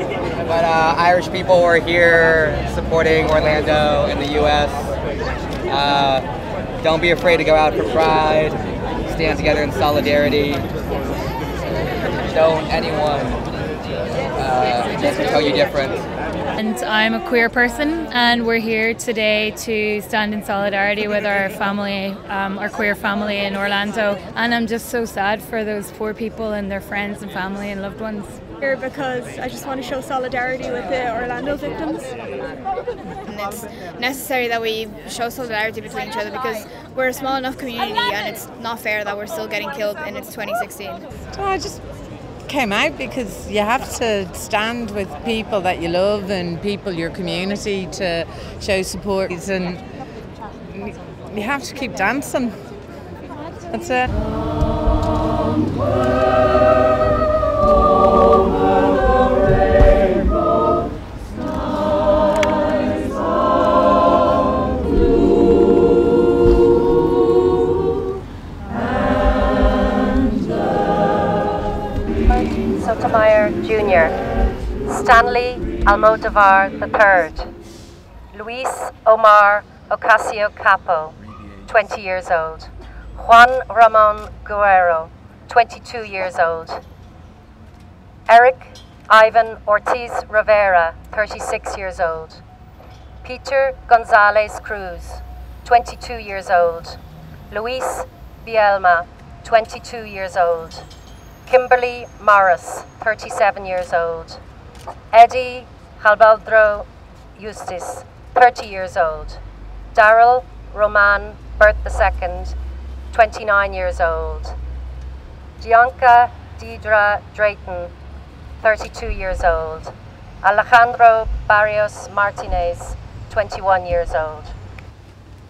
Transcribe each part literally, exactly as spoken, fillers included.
But uh, Irish people who are here supporting Orlando and the U S, uh, don't be afraid to go out for pride, stand together in solidarity. Don't anyone uh, tell you different. And I'm a queer person, and we're here today to stand in solidarity with our family, um, our queer family in Orlando. And I'm just so sad for those poor people and their friends and family and loved ones. Here because I just want to show solidarity with the Orlando victims. And it's necessary that we show solidarity between each other because we're a small enough community, and it's not fair that we're still getting killed and it's twenty sixteen. Well, I just came out because you have to stand with people that you love and people your community to show support, and you have to keep dancing. That's it. Sotomayor Junior, Stanley Almodovar the third, Luis Omar Ocasio Capo, twenty years old, Juan Ramon Guerrero, twenty-two years old, Eric Ivan Ortiz Rivera, thirty-six years old, Peter Gonzalez Cruz, twenty-two years old, Luis Bielma, twenty-two years old, Kimberly Morris, thirty-seven years old, Eddie Halbaldro Eustis, thirty years old, Daryl Roman Bert the second, twenty-nine years old, Bianca Didra Drayton, thirty-two years old, Alejandro Barrios Martinez, twenty-one years old,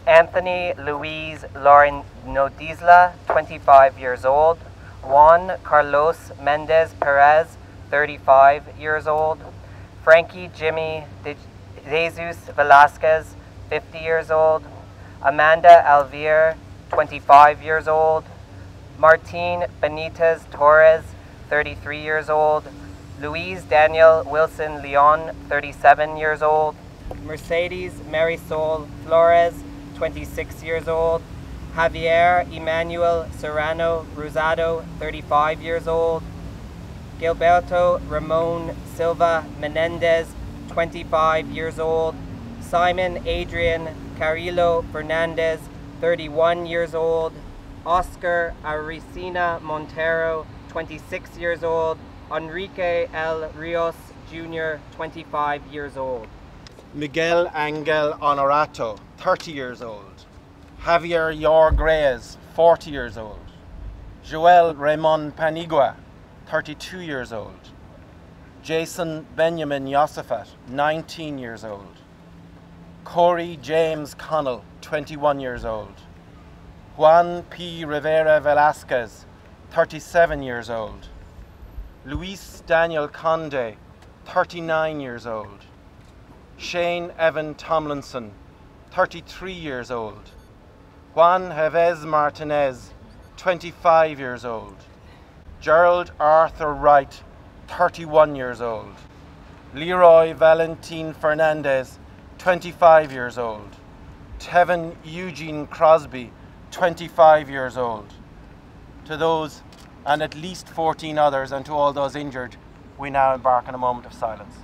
Anthony Louise Lauren Nodisla, twenty-five years old, Juan Carlos Mendez Perez, thirty-five years old, Frankie Jimmy De Jesus Velasquez, fifty years old, Amanda Alvear, twenty-five years old, Martin Benitez Torres, thirty-three years old, Louise Daniel Wilson Leon, thirty-seven years old, Mercedes Marisol Flores, twenty-six years old, Javier Emmanuel Serrano Rosado, thirty-five years old, Gilberto Ramon Silva Menendez, twenty-five years old, Simon Adrian Carillo Fernandez, thirty-one years old, Oscar Arisina Montero, twenty-six years old, Enrique L. Rios Junior, twenty-five years old, Miguel Angel Honorato, thirty years old, Javier Jorge, forty years old, Joel Raymond Panigua, thirty-two years old, Jason Benjamin Yosifat, nineteen years old, Corey James Connell, twenty-one years old, Juan P. Rivera Velasquez, thirty-seven years old, Luis Daniel Conde, thirty-nine years old, Shane Evan Tomlinson, thirty-three years old, Juan Reves Martinez, twenty-five years old, Gerald Arthur Wright, thirty-one years old, Leroy Valentin Fernandez, twenty-five years old, Tevin Eugene Crosby, twenty-five years old. To those and at least fourteen others and to all those injured, we now embark on a moment of silence.